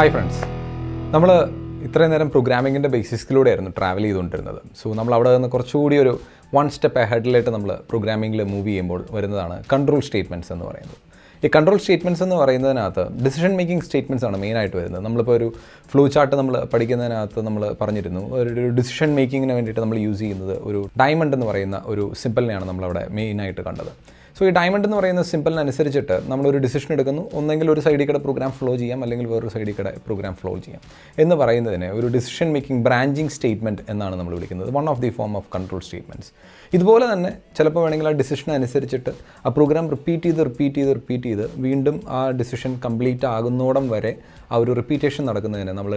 Hi friends, we have been programming in the basis of travel. So, we have one step ahead in programming movie control statements. These control statements are decision making statements. We have a flow chart, decision making, we use a diamond, a simple. So, this diamond is simple and we have a decision to flow one side program. This is a decision making branching statement. One of the form of control statements. This is the decision to a program repeat. We have a decision complete repetition a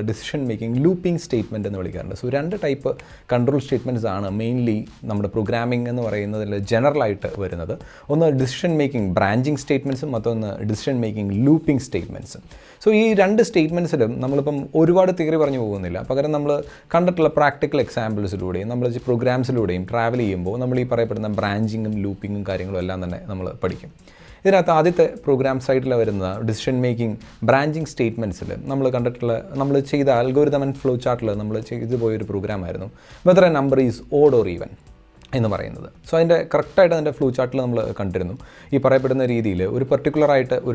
decision making looping statement. So, two type of control statements are mainly programming and general. Decision making branching statements and decision making looping statements. So, these two statements, we don't have to talk about it. We have practical examples, programs, travel, we have branching and looping. In the program side, decision making branching statements, we have algorithm and flow chart, program. Whether a number is odd or even. So, in the correct flow chart, we have a particular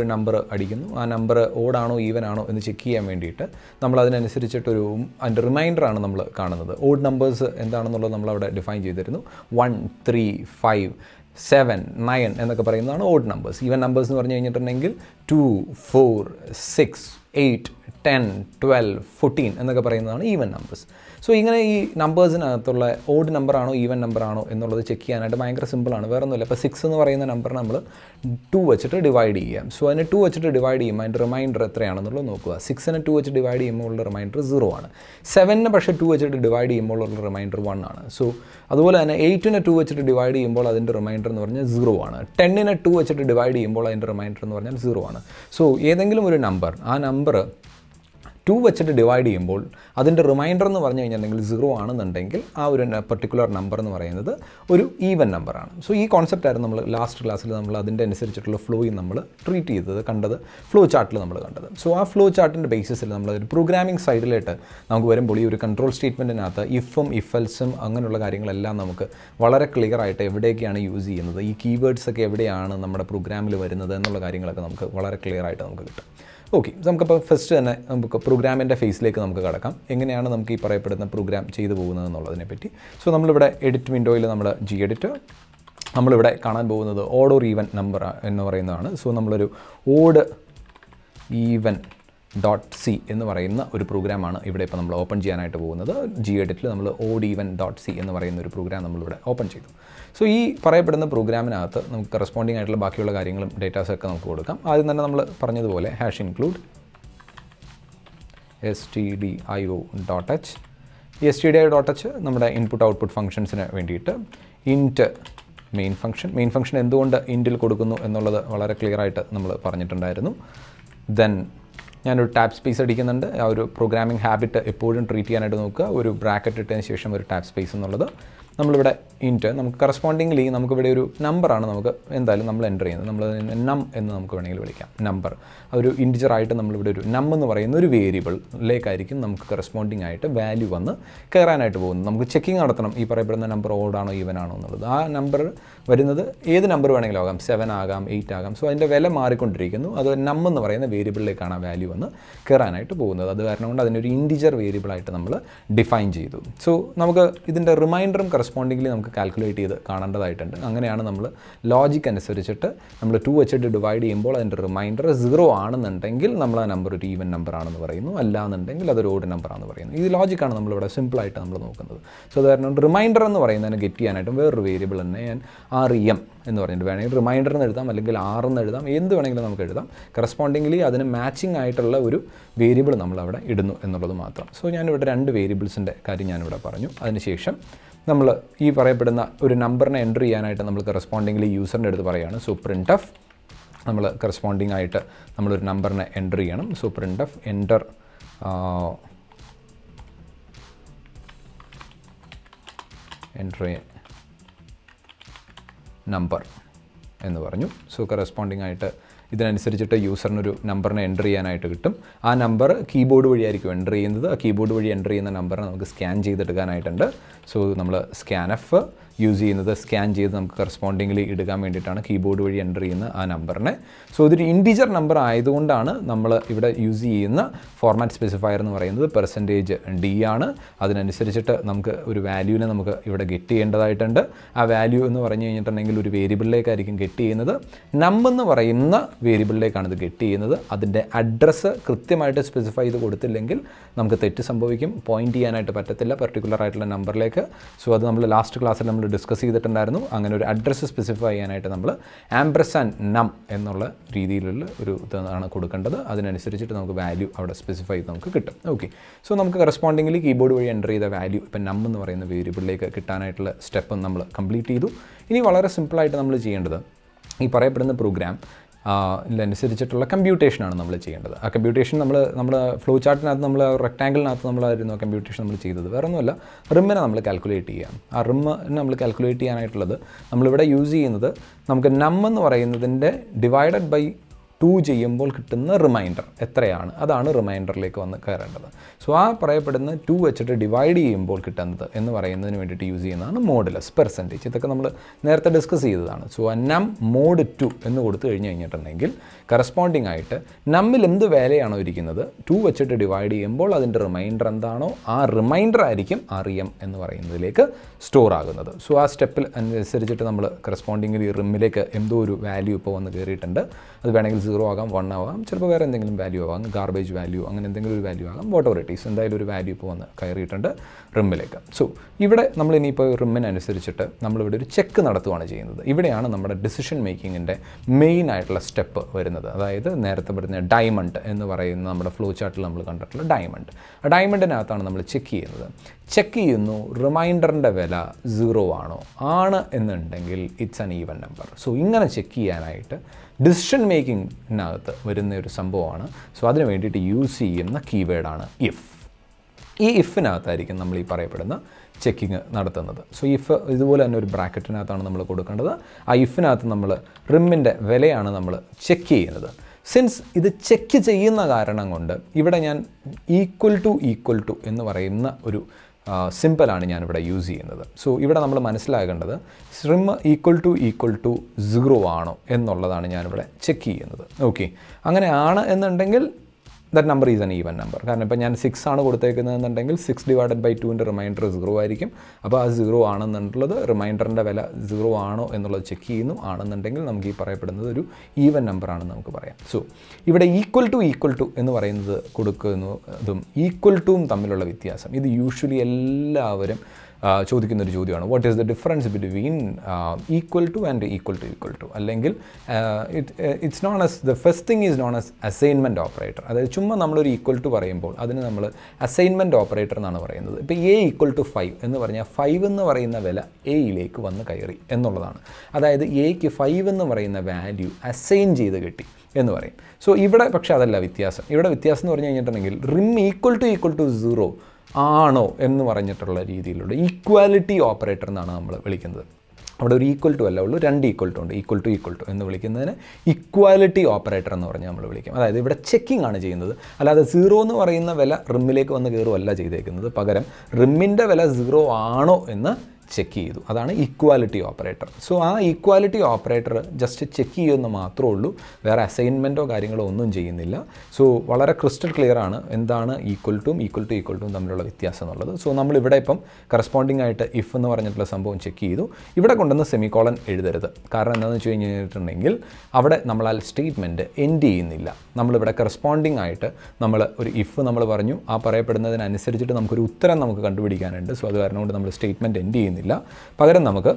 number, that number is odd or even, we check a reminder. Odd numbers we define 1, 3, 5, 7, 9, and odd numbers. Even numbers are 2, 4, 6, 8, 10, 12, 14 and even numbers. So, these numbers are odd number or even number. Check is simple. 6 is the number 2 divide. So, 2 divide and reminder 3. 6 and 2 divide and reminder 0. 7 and 2 divide and reminder 1. So, 8 and 2 divide and reminder 0. 10 and 2 divide and reminder 0. So, this is number. That number 2 divide ചെയ്യുമ്പോൾ അതിന്റെ reminder എന്ന് പറഞ്ഞു കഴിഞ്ഞാൽ 0 ആണെന്നുണ്ടെങ്കിൽ ആ ഒരു particular number എന്ന് പറയുന്നത് ഒരു ഈവൻ നമ്പർ ആണ്. സോ ഈ കോൺസെപ്റ്റ് ആയിരുന്നു നമ്മൾ ലാസ്റ്റ് ക്ലാസ്സിൽ നമ്മൾ അതിന്റെ അനുസരിച്ചിട്ടുള്ള ഫ്ലോയിൽ നമ്മൾ ട്രീറ്റ് ചെയ്തത് കണ്ടത് ഫ്ലോ ചാർട്ടിൽ നമ്മൾ കണ്ടത്. സോ ആ ഫ്ലോ ചാർട്ടിന്റെ ബേസിസിൽ നമ്മൾ ഒരു പ്രോഗ്രാമിംഗ് സൈഡിലേട്ട് നമുക്ക് വരുമ്പോൾ ഈ ഒരു കൺട്രോൾ സ്റ്റേറ്റ്മെന്റിനകത്ത് ഇഫും ഇഫ് എൽസും അങ്ങനെയുള്ള കാര്യങ്ങളെല്ലാം നമുക്ക് വളരെ ക്ലിയർ ആയിട്ട് എവിടെയൊക്കെയാണ് യൂസ് ചെയ്യുന്നത് ഈ കീവേഡ്സ് ഒക്കെ എവിടെയാണ് നമ്മുടെ പ്രോഗ്രാമിൽ വരുന്നത് എന്നുള്ള കാര്യങ്ങളൊക്കെ നമുക്ക് വളരെ ക്ലിയർ ആയിട്ട് നമുക്ക് കിട്ടും. Okay, so we have first program in the face. We have the program. So we have edit window, G editor. We have odd or even number. So we have odd even .c in the program. We open G edit odd even .c in the program. So, this program is corresponding to the data set. That is the hash include stdio.h. stdio.h is the input output functions. Int main function is clear. Then, I have a tab space, a programming habit, a treaty, a bracket, a tab space. Correspondingly, we have a number number. An integer item, we have a variable, corresponding value. We are checking the number odd or even. That number is number 7, 8. So, we have a number variable value. That is an integer variable. So, we have a reminder. Correspondingly, we calculate the logic and we 2 divide and reminder 0 and we number is even number odd number. This logic is simple. So, the reminder is get variable and rem. Reminder is r. Correspondingly, that is matching variable. So, I have 2 variables. We will enter a number and correspondingly user. So printf, we corresponding to the number and entry. So printf enter entry number. So corresponding to ഇതിനനുസരിച്ചിട്ട് യൂസറിനൊരു നമ്പറിനെ enter ചെയ്യാനായിട്ട് കിട്ടും. ആ number keyboard വഴിയായിരിക്കും enter ചെയ്യുന്നത്. ആ keyboard വഴി enter ചെയ്യുന്ന നമ്പറിനെ നമുക്ക് സ്കാൻ ചെയ്തെടുക്കാനായിട്ടുണ്ട്. സോ നമ്മൾ സ്കാൻഎഫ് യൂസ് ചെയ്യുന്നത് സ്കാൻ ചെയ്ത് നമുക്ക് കറസ്പോണ്ടിങ്ങിലി എടുക്കാൻ വേണ്ടിയിട്ടാണ് കീബോർഡ് വഴി എൻ്റർ ചെയ്യുന്ന ആ നമ്പറിനെ. സോ ഇതൊരു ഇൻറ്റീജർ നമ്പർ ആയതുകൊണ്ടാണ് നമ്മൾ ഇവിടെ യൂസ് ചെയ്യുന്ന ഫോർമാറ്റ് സ്പെസിഫയർ എന്ന് പറയുന്നത് പെർസെൻറ്റേജ് ഡി ആണ്. അതിനനുസരിച്ചിട്ട് നമുക്ക് ഒരു വാല്യൂവിനെ നമുക്ക് ഇവിടെ ഗെറ്റ് ചെയ്യേണ്ടതായിട്ടുണ്ട്. ആ വാല്യൂ എന്ന് പറഞ്ഞു കഴിഞ്ഞിട്ടുണ്ടെങ്കിൽ ഒരു വേരിയബിളിലേക്കായിരിക്കും ഗെറ്റ് ചെയ്യുന്നത്. നമ്പെന്ന് പറയുന്ന വേരിയബിളിലേക്കാണ് ഇത് ഗെറ്റ് ചെയ്യുന്നത്. അതിൻ്റെ അഡ്രസ്സ് കൃത്യമായിട്ട് സ്പെസിഫൈ ചെയ്ത് കൊടുത്തില്ലെങ്കിൽ നമുക്ക് തെറ്റ് സംഭവിക്കും, പോയിൻറ്റ് ചെയ്യാനായിട്ട് പറ്റത്തില്ല പർട്ടിക്കുലർ ആയിട്ടുള്ള നമ്പറിലേക്ക്. സോ അത് നമ്മൾ ലാസ്റ്റ് ക്ലാസ്സിൽ നമ്മൾ ഡിസ്കസ് ചെയ്തിട്ടുണ്ടായിരുന്നു. അങ്ങനെ ഒരു അഡ്രസ്സ് സ്പെസിഫൈ ചെയ്യാനായിട്ട് നമ്മൾ ആംപ്രസാൻഡ് നം എന്നുള്ള രീതിയിലുള്ള ഒരു ഇതാണ് കൊടുക്കേണ്ടത്. അതിനനുസരിച്ചിട്ട് നമുക്ക് വാല്യൂ അവിടെ സ്പെസിഫൈ ചെയ്ത് നമുക്ക് കിട്ടും. ഓക്കെ, സോ നമുക്ക് കറസ്പോണ്ടിങ്ങിലി കീബോർഡ് വഴി എൻ്റർ ചെയ്ത വാല്യൂ ഇപ്പം നം എന്ന് പറയുന്ന വേരിയബിളിലേക്ക് കിട്ടാനായിട്ടുള്ള സ്റ്റെപ്പ് നമ്മൾ കംപ്ലീറ്റ് ചെയ്തു. ഇനി വളരെ സിമ്പിളായിട്ട് നമ്മൾ ചെയ്യേണ്ടത് ഈ പറയപ്പെടുന്ന പ്രോഗ്രാം ഇതിനനുസരിച്ചിട്ടുള്ള കമ്പ്യൂട്ടേഷനാണ് നമ്മൾ ചെയ്യേണ്ടത്. ആ കമ്പ്യൂട്ടേഷൻ നമ്മുടെ ഫ്ലോ ചാർട്ടിനകത്ത് നമ്മൾ റെക്ടാങ്കിളിനകത്ത് നമ്മളായിരുന്നു ആ കമ്പ്യൂട്ടേഷൻ നമ്മൾ ചെയ്തത്. വേറെ ഒന്നുമല്ല, റിമ്മിനെ നമ്മൾ കാൽക്കുലേറ്റ് ചെയ്യാം. ആ റിമ്മിനെ നമ്മൾ കാൽക്കുലേറ്റ് ചെയ്യാനായിട്ടുള്ളത് നമ്മളിവിടെ യൂസ് ചെയ്യുന്നത് നമുക്ക് നമ്മെന്ന് പറയുന്നതിൻ്റെ ഡിവൈഡഡ് ബൈ 2 ചെയ്യുമ്പോൾ കിട്ടുന്ന റിമൈൻഡർ എത്രയാണ്, അതാണ് റിമൈൻഡറിലേക്ക് വന്ന് കയറേണ്ടത്. സോ ആ പറയപ്പെടുന്ന 2 വെച്ചിട്ട് ഡിവൈഡ് ചെയ്യുമ്പോൾ കിട്ടുന്നത് എന്ന് പറയുന്നതിന് വേണ്ടിയിട്ട് യൂസ് ചെയ്യുന്നതാണ് മോഡുലസ് പെർസെൻറ്റേജ്. ഇതൊക്കെ നമ്മൾ നേരത്തെ ഡിസ്കസ് ചെയ്തതാണ്. സോ ആ നം മോഡ് 2 എന്ന് കൊടുത്തു കഴിഞ്ഞ് കഴിഞ്ഞിട്ടുണ്ടെങ്കിൽ കറസ്പോണ്ടിങ് ആയിട്ട് നമ്മിൽ എന്ത് വിലയാണോ ഇരിക്കുന്നത് 2 വെച്ചിട്ട് ഡിവൈഡ് ചെയ്യുമ്പോൾ അതിൻ്റെ റിമൈൻഡർ എന്താണോ ആ റിമൈൻഡർ ആയിരിക്കും അറിയം എന്ന് പറയുന്നതിലേക്ക് സ്റ്റോർ ആകുന്നത്. സോ ആ സ്റ്റെപ്പിൽ അനുസരിച്ചിട്ട് നമ്മൾ കറസ്പോണ്ടിങ്ങിൽ റിമ്മിലേക്ക് എന്തോ ഒരു വാല്യൂ ഇപ്പോൾ വന്ന് കയറിയിട്ടുണ്ട്. അത് വേണമെങ്കിൽ 0 ആകാം, 1 ആകാം, ചിലപ്പോൾ വേറെ എന്തെങ്കിലും വാല്യൂ ആകാം, ഗാർബേജ് വാല്യൂ, അങ്ങനെ എന്തെങ്കിലും ഒരു വാല്യൂ ആകാം. വാട്ടവർ ഇറ്റ് ഈസ്, എന്തായാലും ഒരു വാല്യൂ ഇപ്പോൾ വന്ന് കയറിയിട്ടുണ്ട് റിമ്മിലേക്ക്. സോ ഇവിടെ നമ്മൾ ഇനിയിപ്പോൾ റിമ്മിനനുസരിച്ചിട്ട് നമ്മളിവിടെ ഒരു ചെക്ക് നടത്തുകയാണ് ചെയ്യുന്നത്. ഇവിടെയാണ് നമ്മുടെ ഡിസിഷൻ മേക്കിങ്ങിൻ്റെ മെയിൻ ആയിട്ടുള്ള സ്റ്റെപ്പ് വരുന്നത്. അതായത് നേരത്തെ പറഞ്ഞ ഡയമണ്ട് എന്ന് പറയുന്ന നമ്മുടെ ഫ്ലോ ചാർട്ടിൽ നമ്മൾ കണ്ടിട്ടുള്ള ഡയമണ്ട്, ആ ഡയമണ്ടിനകത്താണ് നമ്മൾ ചെക്ക് ചെയ്യുന്നത്. ചെക്ക് ചെയ്യുന്നു റിമൈൻഡറിൻ്റെ വില 0 ആണ് എന്നുണ്ടെങ്കിൽ it's an even number. So ഇങ്ങനെ ചെക്ക് ചെയ്യാനായിട്ട് ഡിസിഷൻ മേക്കിങ്ങിനകത്ത് വരുന്ന ഒരു സംഭവമാണ്. സോ അതിന് വേണ്ടിയിട്ട് യൂസ് ചെയ്യുന്ന കീവേഡാണ് ഇഫ്. ഈ ഇഫിനകത്തായിരിക്കും നമ്മൾ ഈ പറയപ്പെടുന്ന ചെക്കിങ് നടത്തുന്നത്. സോ ഇഫ് ഇതുപോലെ തന്നെ ഒരു ബ്രാക്കറ്റിനകത്താണ് നമ്മൾ കൊടുക്കേണ്ടത്. ആ ഇഫിനകത്ത് നമ്മൾ റിമ്മിൻ്റെ വിലയാണ് നമ്മൾ ചെക്ക് ചെയ്യുന്നത്. സിൻസ് ഇത് ചെക്ക് ചെയ്യുന്ന കാരണം കൊണ്ട് ഇവിടെ ഞാൻ ഈക്വൽ ടു എന്ന് പറയുന്ന ഒരു സിമ്പിളാണ് ഞാനിവിടെ യൂസ് ചെയ്യുന്നത്. സോ ഇവിടെ നമ്മൾ മനസ്സിലാക്കേണ്ടത് റിമ്മ് ഈക്വൽ ടു 0 ആണോ എന്നുള്ളതാണ് ഞാനിവിടെ ചെക്ക് ചെയ്യുന്നത്. ഓക്കെ, അങ്ങനെ ആണ് എന്നുണ്ടെങ്കിൽ that number is an even number. കാരണം ഇപ്പോൾ ഞാൻ 6 ആണ് കൊടുത്തേക്കുന്നതെന്നുണ്ടെങ്കിൽ 6 / 2ൻ്റെ റിമൈൻഡർ 0 ആയിരിക്കും. അപ്പോൾ ആ 0 ആണെന്നുള്ളത് റിമൈൻഡറിൻ്റെ വില 0 ആണോ എന്നുള്ളത് ചെക്ക് ചെയ്യുന്നു. ആണെന്നുണ്ടെങ്കിൽ നമുക്ക് ഈ പറയപ്പെടുന്നത് ഒരു ഈവൻ നമ്പറാണെന്ന് നമുക്ക് പറയാം. സോ ഇവിടെ ഈക്വൽ ടു എന്ന് പറയുന്നത് കൊടുക്കുന്നതും ഈക്വൽ ടൂം തമ്മിലുള്ള വ്യത്യാസം, ഇത് യൂഷ്വലി എല്ലാവരും ചോദിക്കുന്നൊരു ചോദ്യമാണ്. What is the difference between equal to and equal to, അല്ലെങ്കിൽ it's known as the first thing is known as assignment operator. അതായത് ചുമ്മാ നമ്മളൊരു ഈക്വൽ ടു പറയുമ്പോൾ അതിന് നമ്മൾ അസൈൻമെൻറ്റ് ഓപ്പറേറ്റർ എന്നാണ് പറയുന്നത്. ഇപ്പോൾ A = 5 എന്ന് പറഞ്ഞാൽ 5 എന്ന് പറയുന്ന വില എയിലേക്ക് വന്ന് കയറി എന്നുള്ളതാണ്. അതായത് എയ്ക്ക് 5 എന്ന് പറയുന്ന വാല്യൂ അസൈൻ ചെയ്ത് കിട്ടി എന്ന് പറയും. സോ ഇവിടെ പക്ഷേ അതല്ല വ്യത്യാസം. ഇവിടെ വ്യത്യാസം എന്ന് പറഞ്ഞു കഴിഞ്ഞിട്ടുണ്ടെങ്കിൽ റിം ഈക്വൽ ടു 0 ആണോ എന്ന് പറഞ്ഞിട്ടുള്ള രീതിയിലുള്ള ഈക്വാലിറ്റി ഓപ്പറേറ്റർ എന്നാണ് നമ്മൾ വിളിക്കുന്നത്. അവിടെ ഒരു ഈക്വൽ ടു അല്ല ഉള്ളൂ, 2 ഈക്വൽ ടു ഉണ്ട്. ഈക്വൽ ടു എന്ന് വിളിക്കുന്നതിന് ഇക്വാലിറ്റി ഓപ്പറേറ്റർ എന്ന് പറഞ്ഞ് നമ്മൾ വിളിക്കും. അതായത് ഇവിടെ ചെക്കിംഗ് ആണ് ചെയ്യുന്നത്, അല്ലാതെ 0 എന്ന് പറയുന്ന വില റിമ്മിലേക്ക് വന്ന് കയറുമല്ല ചെയ്തേക്കുന്നത്. പകരം റിമ്മിൻ്റെ വില 0 ആണോ എന്ന് ചെക്ക് ചെയ്തു, അതാണ് ഈക്വാലിറ്റി ഓപ്പറേറ്റർ. സോ ആ ഈക്വാലിറ്റി ഓപ്പറേറ്റർ ജസ്റ്റ് ചെക്ക് ചെയ്യുമെന്ന് മാത്രമേ ഉള്ളൂ, വേറെ അസൈൻമെൻറ്റോ കാര്യങ്ങളോ ഒന്നും ചെയ്യുന്നില്ല. സോ വളരെ ക്രിസ്റ്റൽ ക്ലിയർ ആണ് എന്താണ് ഈക്വൽ ടു ഈക്വൽ ടു തമ്മിലുള്ള വ്യത്യാസം എന്നുള്ളത്. സോ നമ്മളിവിടെ ഇപ്പം കറസ്പോണ്ടിങ് ആയിട്ട് ഇഫ് എന്ന് പറഞ്ഞിട്ടുള്ള സംഭവം ചെക്ക് ചെയ്തു. ഇവിടെ കൊണ്ടുവന്ന് സെമിക്കോളൻ എഴുതരുത്, കാരണം എന്താണെന്ന് വെച്ച് കഴിഞ്ഞിട്ടുണ്ടെങ്കിൽ അവിടെ നമ്മൾ ആ സ്റ്റേറ്റ്മെൻറ്റ് എൻഡ് ചെയ്യുന്നില്ല. നമ്മളിവിടെ കറസ്പോണ്ടിങ് ആയിട്ട് നമ്മൾ ഒരു ഇഫ് നമ്മൾ പറഞ്ഞു, ആ പറയപ്പെടുന്നതിനനുസരിച്ചിട്ട് നമുക്കൊരു ഉത്തരം നമുക്ക് കണ്ടുപിടിക്കാനുണ്ട്. സോ അത് കാരണം കൊണ്ട് നമ്മൾ സ്റ്റേറ്റ്മെൻറ്റ് എൻഡ് ചെയ്യുന്നു ില്ല. പകരം നമുക്ക്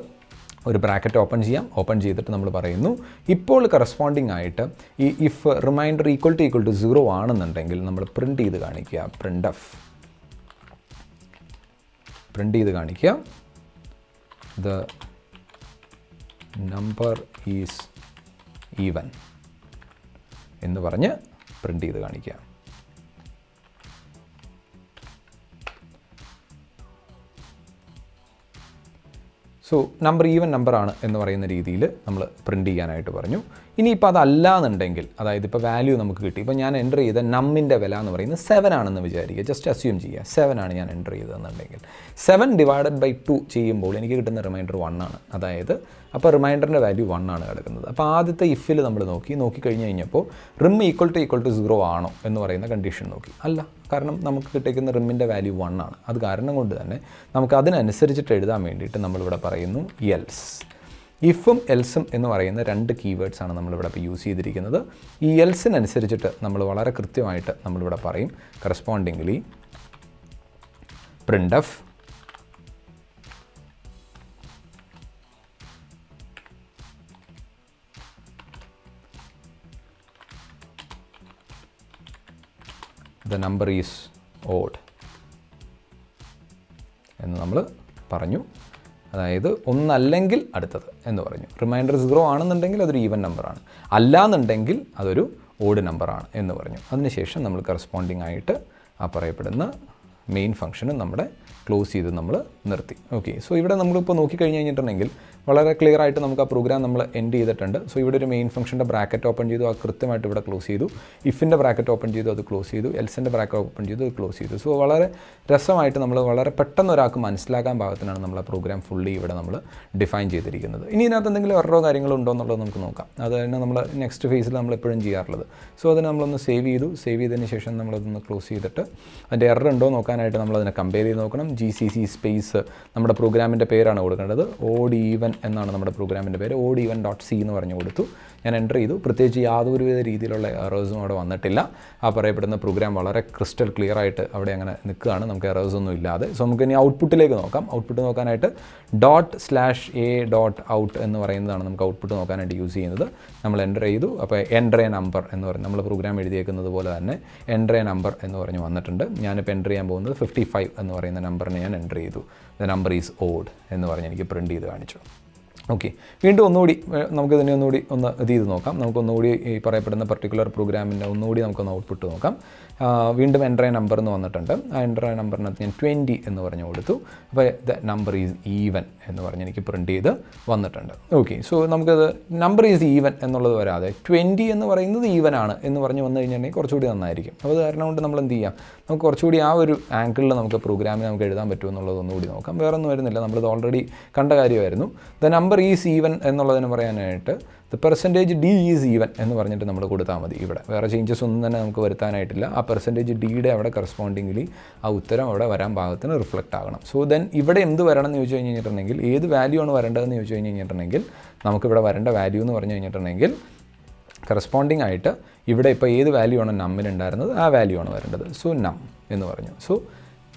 ഒരു ബ്രാക്കറ്റ് ഓപ്പൺ ചെയ്യാം. ഓപ്പൺ ചെയ്തിട്ട് നമ്മൾ പറയുന്നു ഇപ്പോൾ കറസ്പോണ്ടിങ് ആയിട്ട് ഈ ഇഫ് റിമൈൻഡർ ഈക്വൽ ടു 0 ആണെന്നുണ്ടെങ്കിൽ നമ്മൾ പ്രിൻ്റ് ചെയ്ത് കാണിക്കുക. പ്രിൻ്റ് ചെയ്ത് കാണിക്കുക ദ നമ്പർ ഈസ് ഈവൻ എന്ന് പറഞ്ഞ് പ്രിൻ്റ് ചെയ്ത് കാണിക്കുക. സോ നമ്പർ ഈവൻ നമ്പറാണ് എന്ന് പറയുന്ന രീതിയിൽ നമ്മൾ പ്രിൻ്റ് ചെയ്യാനായിട്ട് പറഞ്ഞു. ഇനിയിപ്പോൾ അതല്ല എന്നുണ്ടെങ്കിൽ, അതായത് ഇപ്പോൾ വാല്യൂ നമുക്ക് കിട്ടി, ഇപ്പോൾ ഞാൻ എൻ്റർ ചെയ്ത നമ്മിൻ്റെ വില എന്ന് പറയുന്നത് 7 ആണെന്ന് വിചാരിക്കുക, ജസ്റ്റ് അസ്യൂം ചെയ്യുക 7 ആണ് ഞാൻ എൻ്റർ ചെയ്തതെന്നുണ്ടെങ്കിൽ, 7 ÷ 2 ചെയ്യുമ്പോൾ എനിക്ക് കിട്ടുന്ന റിമൈൻഡർ 1 ആണ്. അതായത് അപ്പോൾ റിമൈൻഡറിൻ്റെ വാല്യൂ 1 ആണ് കിടക്കുന്നത്. അപ്പോൾ ആദ്യത്തെ ഇഫിൽ നമ്മൾ നോക്കിക്കഴിഞ്ഞ് കഴിഞ്ഞപ്പോൾ റിം ഈക്വൽ ടു 0 ആണോ എന്ന് പറയുന്ന കണ്ടീഷൻ നോക്കി. അല്ല, കാരണം നമുക്ക് കിട്ടിക്കുന്ന റിമ്മിൻ്റെ വാല്യൂ 1 ആണ്. അത് കാരണം കൊണ്ട് തന്നെ നമുക്ക് അതിനനുസരിച്ചിട്ട് എഴുതാൻ വേണ്ടിയിട്ട് നമ്മളിവിടെ പറയുന്നു എൽസ്. ഇഫും എൽസും എന്ന് പറയുന്ന 2 കീവേഡ്സാണ് നമ്മളിവിടെ ഇപ്പോൾ യൂസ് ചെയ്തിരിക്കുന്നത്. ഈ എൽസിനനുസരിച്ചിട്ട് നമ്മൾ വളരെ കൃത്യമായിട്ട് നമ്മളിവിടെ പറയും correspondingly printf the number is odd എന്ന് നമ്മൾ പറഞ്ഞു. അതായത് ഒന്നല്ലെങ്കിൽ അടുത്തത് എന്ന് പറഞ്ഞു. റിമൈൻഡർ 0 ആണെന്നുണ്ടെങ്കിൽ അതൊരു ഈവൻ നമ്പറാണ്, അല്ലാന്നുണ്ടെങ്കിൽ അതൊരു ഓഡ് നമ്പറാണ് എന്ന് പറഞ്ഞു. അതിനുശേഷം നമ്മൾ കറസ്പോണ്ടിങ് ആയിട്ട് ആ പറയപ്പെടുന്ന മെയിൻ ഫംഗ്ഷനും നമ്മുടെ ക്ലോസ് ചെയ്ത് നമ്മൾ നിർത്തി. ഓക്കെ, സോ ഇവിടെ നമ്മളിപ്പോൾ നോക്കിക്കഴിഞ്ഞ് കഴിഞ്ഞിട്ടുണ്ടെങ്കിൽ വളരെ ക്ലിയർ ആയിട്ട് നമുക്ക് ആ പ്രോഗ്രാം നമ്മൾ എൻഡ് ചെയ്തിട്ടുണ്ട്. സോ ഇവിടെ ഒരു മെയിൻ ഫംഗ്ഷൻ്റെ ബ്രാക്കറ്റ് ഓപ്പൺ ചെയ്തു, അത് കൃത്യമായിട്ട് ഇവിടെ ക്ലോസ് ചെയ്തു. ഇഫിൻ്റെ ബ്രാക്കറ്റ് ഓപ്പൺ ചെയ്തു, അത് ക്ലോസ് ചെയ്തു. എൽസിൻ്റെ ബ്രാക്കറ്റ് ഓപ്പൺ ചെയ്തു, അത് ക്ലോസ് ചെയ്തു. സോ വളരെ രസമായിട്ട് നമ്മൾ വളരെ പെട്ടെന്ന് ഒരാൾക്ക് മനസ്സിലാക്കാൻ പാകത്തിനാണ് നമ്മൾ ആ പ്രോഗ്രാം ഫുള്ളി ഇവിടെ നമ്മൾ ഡിഫൈൻ ചെയ്തിരിക്കുന്നത്. ഇനി ഇതിനകത്ത് എന്തെങ്കിലും ഓരോ കാര്യങ്ങളുണ്ടോ എന്നുള്ളത് നമുക്ക് നോക്കാം. അത് തന്നെ നമ്മൾ നെക്സ്റ്റ് ഫേസിൽ നമ്മൾ എപ്പോഴും ചെയ്യാറുള്ളത്. സോ അതിന് നമ്മളൊന്ന് സേവ് ചെയ്തു. സേവ് ചെയ്തതിന് ശേഷം നമ്മളതൊന്ന് ക്ലോസ് ചെയ്തിട്ട് അതിൻ്റെ എറർ ഉണ്ടോ നോക്കാനായിട്ട് നമ്മളതിനെ കമ്പയർ ചെയ്ത് നോക്കണം. GCC സ്പേസ് നമ്മുടെ പ്രോഗ്രാമിൻ്റെ പേരാണ് കൊടുക്കേണ്ടത്. ഓഡ് ഈവൻ എന്നാണ് നമ്മുടെ പ്രോഗ്രാമിൻ്റെ പേര്. odd_even.c എന്ന് പറഞ്ഞു കൊടുത്തു. ഞാൻ എൻ്റർ ചെയ്തു. പ്രത്യേകിച്ച് യാതൊരു രീതിയിലുള്ള എറേഴ്സും അവിടെ വന്നിട്ടില്ല. ആ പറയപ്പെടുന്ന പ്രോഗ്രാം വളരെ ക്രിസ്റ്റൽ ക്ലിയർ ആയിട്ട് അവിടെ അങ്ങനെ നിൽക്കുകയാണ്, നമുക്ക് എറേഴ്സൊന്നും ഇല്ലാതെ. സോ നമുക്ക് ഇനി ഔട്ട്പുട്ടിലേക്ക് നോക്കാം. ഔട്ട്പുട്ട് നോക്കാനായിട്ട് ./a.out എന്ന് പറയുന്നതാണ് നമുക്ക് ഔട്ട്പുട്ട് നോക്കാനായിട്ട് യൂസ് ചെയ്യുന്നത്. നമ്മൾ എൻ്റർ ചെയ്തു. അപ്പോൾ എൻ്റർ എ നമ്പർ എന്ന് പറഞ്ഞ് നമ്മൾ പ്രോഗ്രാം എഴുതിയേക്കുന്നത് പോലെ തന്നെ എൻ്റർ എ നമ്പർ എന്ന് പറഞ്ഞ് വന്നിട്ടുണ്ട്. ഞാനിപ്പോൾ എൻ്റർ ചെയ്യാൻ പോകുന്നത് 55 എന്ന് പറയുന്ന നമ്പറിനെ ഞാൻ എൻ്റർ ചെയ്തു. ദ നമ്പർ ഈസ് ഓഡ് എന്ന് പറഞ്ഞ് എനിക്ക് പ്രിൻറ്റ് ചെയ്ത് കാണിച്ചു. ഓക്കെ, വീണ്ടും ഒന്നുകൂടി നമുക്ക് ഇതിനെ ഒന്ന് ഇത് ചെയ്ത് നോക്കാം. നമുക്കൊന്നുകൂടി ഈ പറയപ്പെടുന്ന പർട്ടിക്കുലർ പ്രോഗ്രാമിൻ്റെ നമുക്കൊന്ന് ഔട്ട്പുട്ട് നോക്കാം. വീണ്ടും എൻ്റർ എ നമ്പർ എന്ന് വന്നിട്ടുണ്ട്. ആ എൻ്റർ എ നമ്പറിനകത്ത് ഞാൻ 20 എന്ന് പറഞ്ഞു കൊടുത്തു. അപ്പോൾ ദ നമ്പർ ഈസ് ഈവൻ എന്ന് പറഞ്ഞ് എനിക്ക് പ്രിൻറ്റ് ചെയ്ത് വന്നിട്ടുണ്ട്. ഓക്കെ, സോ നമുക്കത് നമ്പർ ഈസ് ഈവൻ എന്നുള്ളത് വരാതെ 20 എന്ന് പറയുന്നത് ഈവൻ ആണ് എന്ന് പറഞ്ഞ് വന്നു കഴിഞ്ഞിട്ടുണ്ടെങ്കിൽ കുറച്ചുകൂടി നന്നായിരിക്കും. അപ്പോൾ അത് കാരണം കൊണ്ട് നമ്മൾ എന്ത് ചെയ്യാം, നമുക്ക് കുറച്ചുകൂടി ആ ഒരു ആംഗിളിൽ നമുക്ക് പ്രോഗ്രാമിൽ നമുക്ക് എഴുതാൻ പറ്റുമെന്നുള്ളത് ഒന്നുകൂടി നോക്കാം. വേറെ ഒന്നും വരുന്നില്ല, നമ്മളിത് ഓൾറെഡി കണ്ട കാര്യമായിരുന്നു. ദ നമ്പർ ഈസ് ഈവൻ എന്നുള്ളതിന് പറയാനായിട്ട് ദ %d ഈസ് ഈവൻ എന്ന് പറഞ്ഞിട്ട് നമ്മൾ കൊടുത്താൽ മതി. ഇവിടെ വേറെ ചേഞ്ചസ് ഒന്നും തന്നെ നമുക്ക് വരുത്താനായിട്ടില്ല. ആ %d യുടെ അവിടെ കറസ്പോണ്ടിംഗ്ലി ആ ഉത്തരം അവിടെ വരാൻ ഭാഗത്തിന് റിഫ്ലക്റ്റ് ആകണം. സോ ദെൻ ഇവിടെ എന്ത് വരണം എന്ന് ചോദിച്ചു കഴിഞ്ഞ് കഴിഞ്ഞിട്ടുണ്ടെങ്കിൽ, ഏത് വാല്യൂ ആണ് വരേണ്ടതെന്ന് ചോദിച്ചു കഴിഞ്ഞ് കഴിഞ്ഞിട്ടുണ്ടെങ്കിൽ, നമുക്കിവിടെ വരേണ്ട വാല്യൂ എന്ന് പറഞ്ഞു കഴിഞ്ഞിട്ടുണ്ടെങ്കിൽ കറസ്പോണ്ടിങ് ആയിട്ട് ഇവിടെ ഇപ്പോൾ ഏത് വാല്യൂ ആണ് നമ്മിലുണ്ടായിരുന്നത് ആ വാല്യൂ ആണ് വരേണ്ടത്. സോ നം എന്ന് പറഞ്ഞു. സോ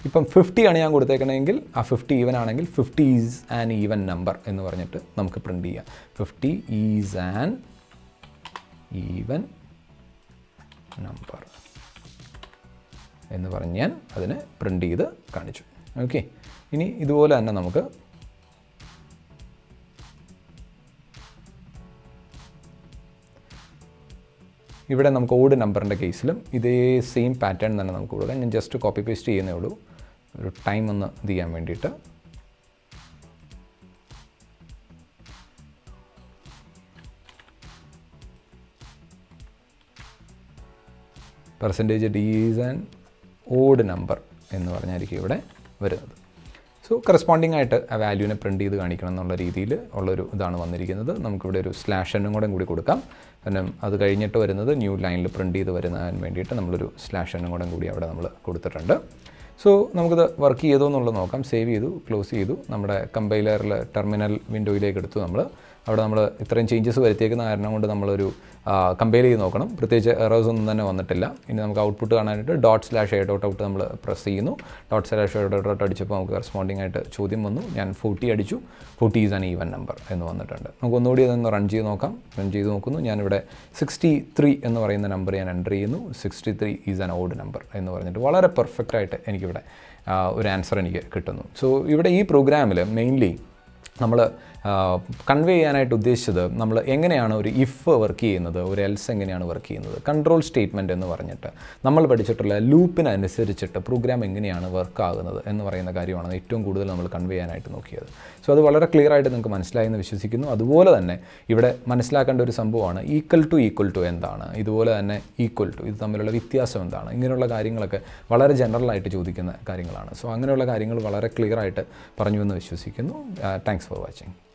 ഇപ്പം 50 ആണ് ഞാൻ കൊടുത്തേക്കണമെങ്കിൽ ആ 50 ഈവൻ ആണെങ്കിൽ 50 ഈസ് ആൻ ഈവൻ നമ്പർ എന്ന് പറഞ്ഞിട്ട് നമുക്ക് പ്രിൻ്റ് ചെയ്യാം. 50 ഈസ് ആൻ ഈവൻ നമ്പർ എന്ന് പറഞ്ഞ് ഞാൻ അതിനെ പ്രിൻ്റ് ചെയ്ത് കാണിച്ചു. ഓക്കെ, ഇനി ഇതുപോലെ തന്നെ നമുക്ക് ഇവിടെ നമുക്ക് ഓഡ് നമ്പറിൻ്റെ കേസിലും ഇതേ സെയിം പാറ്റേൺ തന്നെ നമുക്ക് കൊടുക്കാം. ഞാൻ ജസ്റ്റ് കോപ്പി പേസ്റ്റ് ചെയ്യുന്നേ ഉള്ളൂ, ഒരു ടൈം ഒന്ന് ഇത് ചെയ്യാൻ വേണ്ടിയിട്ട്. %d is an odd number എന്ന് പറഞ്ഞായിരിക്കും ഇവിടെ വരുന്നത്. സോ കറസ്പോണ്ടിങ് ആയിട്ട് ആ വാല്യൂവിനെ പ്രിൻറ്റ് ചെയ്ത് കാണിക്കണം എന്നുള്ള രീതിയിൽ ഉള്ളൊരു ഇതാണ് വന്നിരിക്കുന്നത്. നമുക്കിവിടെ ഒരു സ്ലാഷനും കൂടി കൊടുക്കാം. പിന്നെ അത് കഴിഞ്ഞിട്ട് വരുന്നത് ന്യൂ ലൈനിൽ പ്രിൻറ്റ് ചെയ്ത് വരുന്നതിന് വേണ്ടിയിട്ട് നമ്മളൊരു സ്ലാഷനും കൂടി അവിടെ നമ്മൾ കൊടുത്തിട്ടുണ്ട്. സോ നമുക്കിത് വർക്ക് ചെയ്തോ എന്നുള്ളത് നോക്കാം. സേവ് ചെയ്തു, ക്ലോസ് ചെയ്തു. നമ്മുടെ കമ്പൈലറിൽ ടെർമിനൽ വിൻഡോയിലേക്ക് എടുത്തു. അവിടെ നമ്മൾ ഇത്രയും ചേഞ്ചസ് വരുത്തിയേക്കുന്ന കാരണം കൊണ്ട് നമ്മളൊരു കമ്പയർ ചെയ്ത് നോക്കണം. പ്രത്യേകിച്ച് എറേഴ്സ് ഒന്നും തന്നെ വന്നിട്ടില്ല. ഇനി നമുക്ക് ഔട്ട്പുട്ട് കാണാനായിട്ട് ./a.out നമ്മൾ പ്രസ് ചെയ്യുന്നു. ./a.out അടിച്ചപ്പോൾ നമുക്ക് കറസ്പോണ്ടിങ് ആയിട്ട് ചോദ്യം വന്നു. ഞാൻ 40 അടിച്ചു. 40 ഈസ് ആൻ ഈവൻ നമ്പർ എന്ന് വന്നിട്ടുണ്ട്. നമുക്ക് ഒന്നുകൂടി അതൊന്ന് റൺ ചെയ്ത് നോക്കാം. റൺ ചെയ്ത് നോക്കുന്നു. ഞാനിവിടെ 63 എന്ന് പറയുന്ന നമ്പർ ഞാൻ എൻ്റർ ചെയ്യുന്നു. 63 ഈസ് ആൻ ഓഡ് നമ്പർ എന്ന് പറഞ്ഞിട്ട് വളരെ പെർഫെക്റ്റ് ആയിട്ട് എനിക്കിവിടെ ഒരു ആൻസർ എനിക്ക് കിട്ടുന്നു. സോ ഇവിടെ ഈ പ്രോഗ്രാമിൽ മെയിൻലി നമ്മൾ convey ചെയ്യാനായിട്ട് ഉദ്ദേശിച്ചത് നമ്മൾ എങ്ങനെയാണ് ഒരു ഇഫ് വർക്ക് ചെയ്യുന്നത് ഒരു എൽസ് എങ്ങനെയാണ് വർക്ക് ചെയ്യുന്നത് കൺട്രോൾ സ്റ്റേറ്റ്മെന്റ് എന്ന് പറഞ്ഞിട്ട് നമ്മൾ പഠിച്ചിട്ടുള്ള ലൂപ്പിന് അനുസരിച്ചിട്ട് പ്രോഗ്രാം എങ്ങനെയാണ് വർക്ക് ആകുന്നത് എന്ന് പറയുന്ന കാര്യമാണ് ഏറ്റവും കൂടുതൽ നമ്മൾ കൺവേ ചെയ്യാനായിട്ട് നോക്കിയത് സോ അത് വളരെ ക്ലിയർ ആയിട്ട് നിങ്ങൾക്ക് മനസ്സിലായി എന്ന് വിശ്വസിക്കുന്നു അതുപോലെ തന്നെ ഇവിടെ മനസ്സിലാക്കേണ്ട ഒരു സംഭവമാണ് ഈക്വൽ ടു എന്താണ് ഇതുപോലെ തന്നെ ഈക്വൽ ടു ഇത് തമ്മിലുള്ള വ്യത്യാസം എന്താണ് ഇങ്ങനെയുള്ള കാര്യങ്ങളൊക്കെ വളരെ ജനറൽ ആയിട്ട് ചോദിക്കുന്ന കാര്യങ്ങളാണ് സോ അങ്ങനെയുള്ള കാര്യങ്ങൾ വളരെ ക്ലിയർ ആയിട്ട് പറഞ്ഞു എന്ന് വിശ്വസിക്കുന്നു താങ്ക്സ് ഫോർ വാച്ചിങ്